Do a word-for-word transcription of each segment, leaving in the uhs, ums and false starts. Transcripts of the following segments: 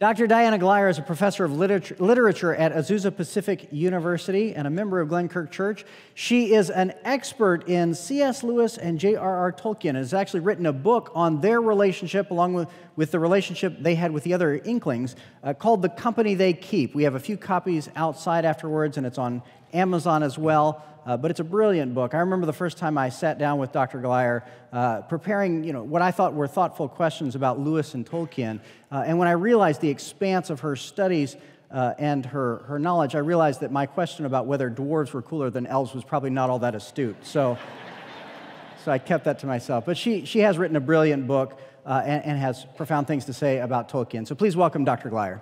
Doctor Diana Glyer is a professor of literature at Azusa Pacific University and a member of Glenkirk Church. She is an expert in C S Lewis and J R R Tolkien and has actually written a book on their relationship, along with, with the relationship they had with the other Inklings, uh, called The Company They Keep. We have a few copies outside afterwards, and it's on Amazon as well. Uh, but it's a brilliant book. I remember the first time I sat down with Doctor Glyer uh, preparing, you know, what I thought were thoughtful questions about Lewis and Tolkien. Uh, and when I realized the expanse of her studies uh, and her, her knowledge, I realized that my question about whether dwarves were cooler than elves was probably not all that astute. So, so I kept that to myself. But she, she has written a brilliant book uh, and, and has profound things to say about Tolkien. So please welcome Doctor Glyer.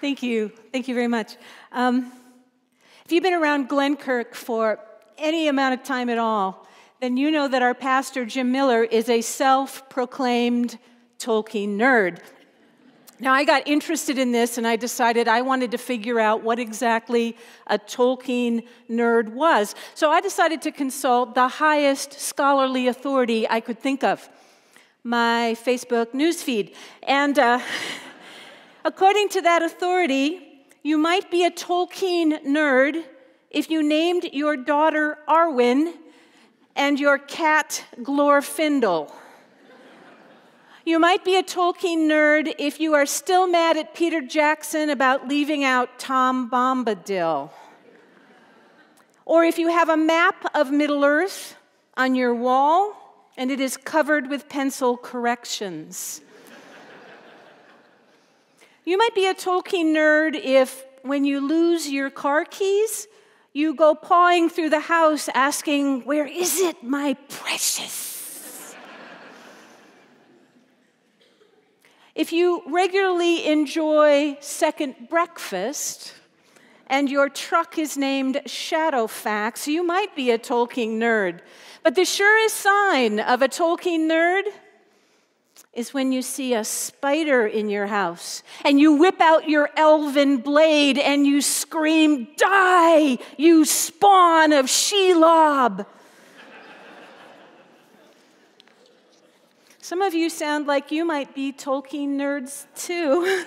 Thank you. Thank you very much. Um, if you've been around Glenkirk for any amount of time at all, then you know that our pastor, Jim Miller, is a self-proclaimed Tolkien nerd. Now, I got interested in this, and I decided I wanted to figure out what exactly a Tolkien nerd was. So I decided to consult the highest scholarly authority I could think of, my Facebook newsfeed. And... Uh, according to that authority, you might be a Tolkien nerd if you named your daughter Arwen and your cat Glorfindel. You might be a Tolkien nerd if you are still mad at Peter Jackson about leaving out Tom Bombadil. Or if you have a map of Middle-earth on your wall and it is covered with pencil corrections. You might be a Tolkien nerd if, when you lose your car keys, you go pawing through the house asking, "Where is it, my precious?" If you regularly enjoy second breakfast and your truck is named Shadowfax, you might be a Tolkien nerd. But the surest sign of a Tolkien nerd is when you see a spider in your house and you whip out your elven blade and you scream, "Die, you spawn of Shelob!" Some of you sound like you might be Tolkien nerds too.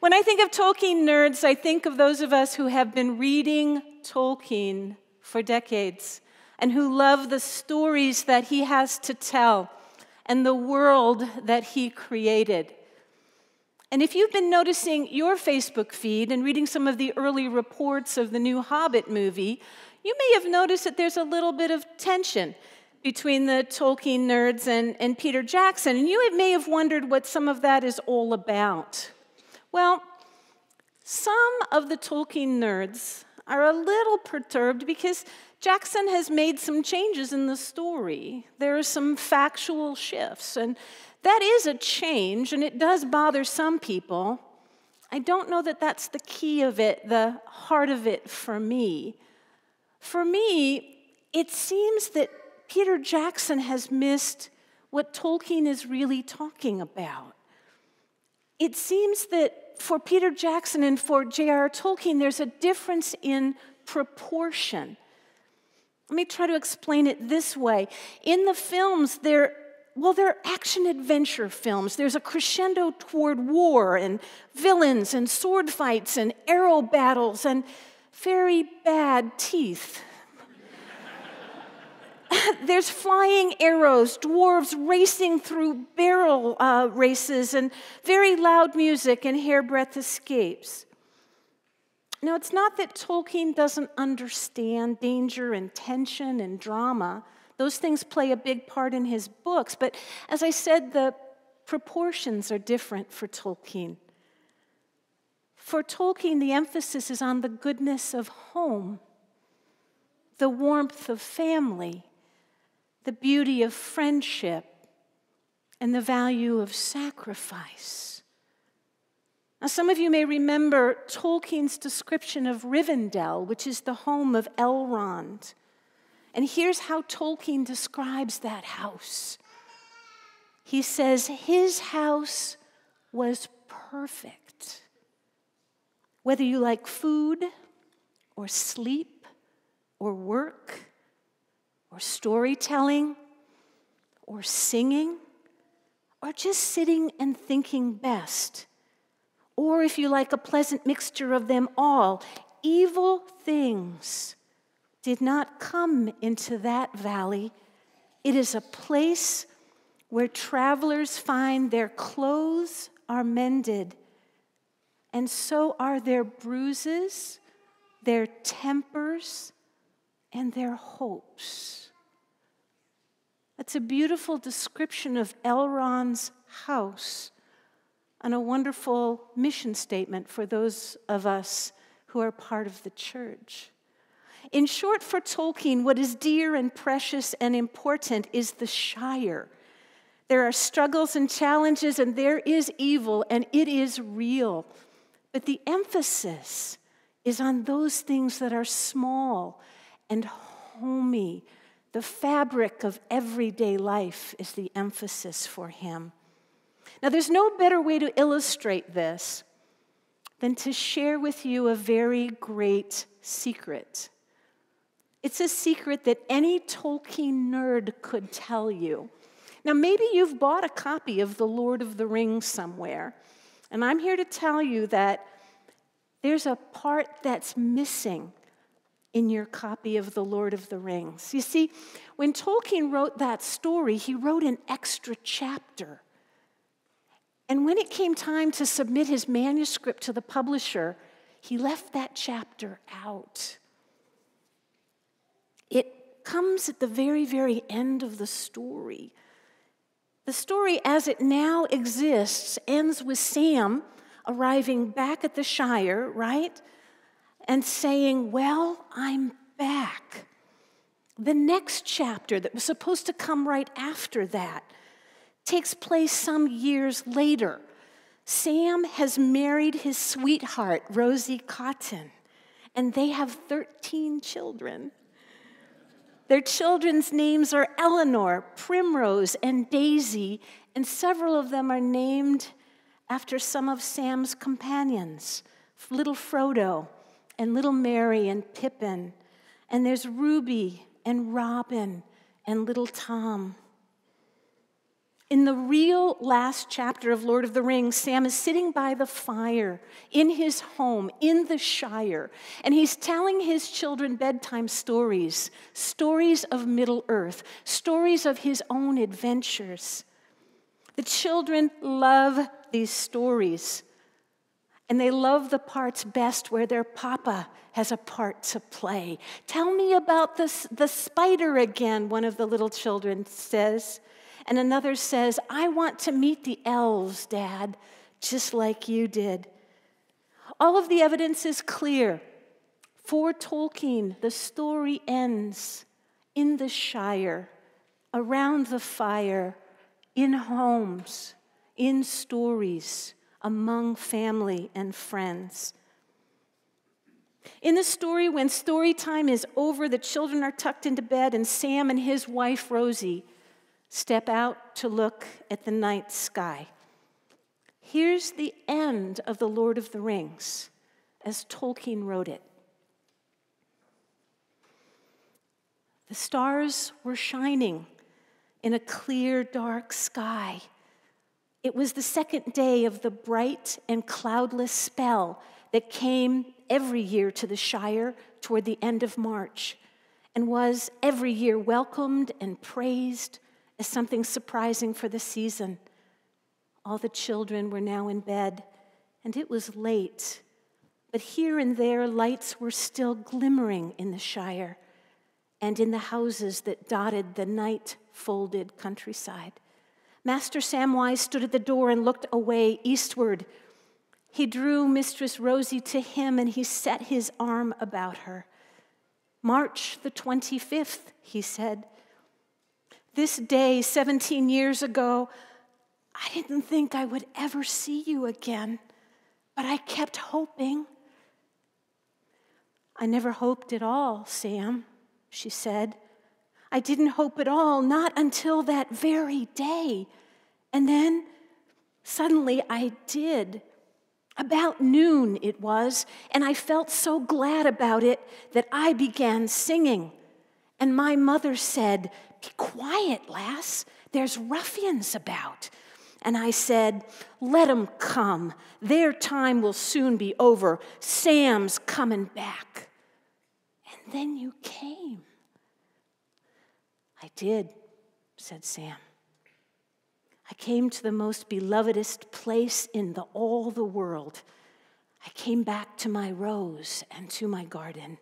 When I think of Tolkien nerds, I think of those of us who have been reading Tolkien for decades and who love the stories that he has to tell and the world that he created. And if you've been noticing your Facebook feed and reading some of the early reports of the new Hobbit movie, you may have noticed that there's a little bit of tension between the Tolkien nerds and, and Peter Jackson, and you may have wondered what some of that is all about. Well, some of the Tolkien nerds are a little perturbed because Jackson has made some changes in the story. There are some factual shifts, and that is a change, and it does bother some people. I don't know that that's the key of it, the heart of it for me. For me, it seems that Peter Jackson has missed what Tolkien is really talking about. It seems that for Peter Jackson and for J R R Tolkien, there's a difference in proportion. Let me try to explain it this way. In the films, they're, well, they're action-adventure films. There's a crescendo toward war and villains and sword fights and arrow battles and very bad teeth. There's flying arrows, dwarves racing through barrel uh, races, and very loud music and hairbreadth escapes. Now, it's not that Tolkien doesn't understand danger and tension and drama. Those things play a big part in his books, but as I said, the proportions are different for Tolkien. For Tolkien, the emphasis is on the goodness of home, the warmth of family, the beauty of friendship, and the value of sacrifice. Now, some of you may remember Tolkien's description of Rivendell, which is the home of Elrond. And here's how Tolkien describes that house. He says, "His house was perfect. Whether you like food or sleep or work, or storytelling or singing or just sitting and thinking best. Or if you like, a pleasant mixture of them all. Evil things did not come into that valley. It is a place where travelers find their clothes are mended, and so are their bruises, their tempers, and their hopes. That's a beautiful description of Elrond's house and a wonderful mission statement for those of us who are part of the church. In short, for Tolkien, what is dear and precious and important is the Shire. There are struggles and challenges, and there is evil, and it is real. But the emphasis is on those things that are small and homey. The fabric of everyday life is the emphasis for him. Now, there's no better way to illustrate this than to share with you a very great secret. It's a secret that any Tolkien nerd could tell you. Now, maybe you've bought a copy of The Lord of the Rings somewhere, and I'm here to tell you that there's a part that's missing in your copy of The Lord of the Rings. You see, when Tolkien wrote that story, he wrote an extra chapter. And when it came time to submit his manuscript to the publisher, he left that chapter out. It comes at the very, very end of the story. The story as it now exists ends with Sam arriving back at the Shire, right? And saying, well, I'm back. The next chapter that was supposed to come right after that takes place some years later. Sam has married his sweetheart, Rosie Cotton, and they have thirteen children. Their children's names are Eleanor, Primrose, and Daisy, and several of them are named after some of Sam's companions, little Frodo, and little Mary, and Pippin. And there's Ruby, and Robin, and little Tom. In the real last chapter of Lord of the Rings, Sam is sitting by the fire in his home, in the Shire, and he's telling his children bedtime stories, stories of Middle-earth, stories of his own adventures. The children love these stories, and they love the parts best where their papa has a part to play. Tell me about this, the spider again, one of the little children says. And another says, I want to meet the elves, Dad, just like you did. All of the evidence is clear. For Tolkien, the story ends in the Shire, around the fire, in homes, in stories, among family and friends. In the story, when story time is over, the children are tucked into bed, and Sam and his wife, Rosie, step out to look at the night sky. Here's the end of The Lord of the Rings as Tolkien wrote it. The stars were shining in a clear, dark sky. It was the second day of the bright and cloudless spell that came every year to the Shire toward the end of March, and was every year welcomed and praised as something surprising for the season. All the children were now in bed, and it was late, but here and there lights were still glimmering in the Shire and in the houses that dotted the night-folded countryside. Master Samwise stood at the door and looked away eastward. He drew Mistress Rosie to him, and he set his arm about her. March the twenty-fifth, he said. This day, seventeen years ago, I didn't think I would ever see you again, but I kept hoping. I never hoped at all, Sam, she said. I didn't hope at all, not until that very day. And then, suddenly, I did. About noon it was, and I felt so glad about it that I began singing. And my mother said, "Be quiet, lass. There's ruffians about." And I said, "Let 'em come. Their time will soon be over. Sam's coming back." And then you came. "I did," said Sam. "I came to the most belovedest place in the, all the world. I came back to my rose and to my garden."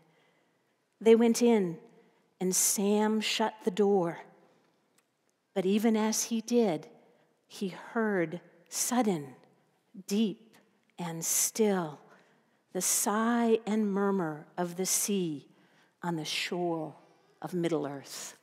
They went in, and Sam shut the door. But even as he did, he heard sudden, deep, and still the sigh and murmur of the sea on the shore of Middle-earth.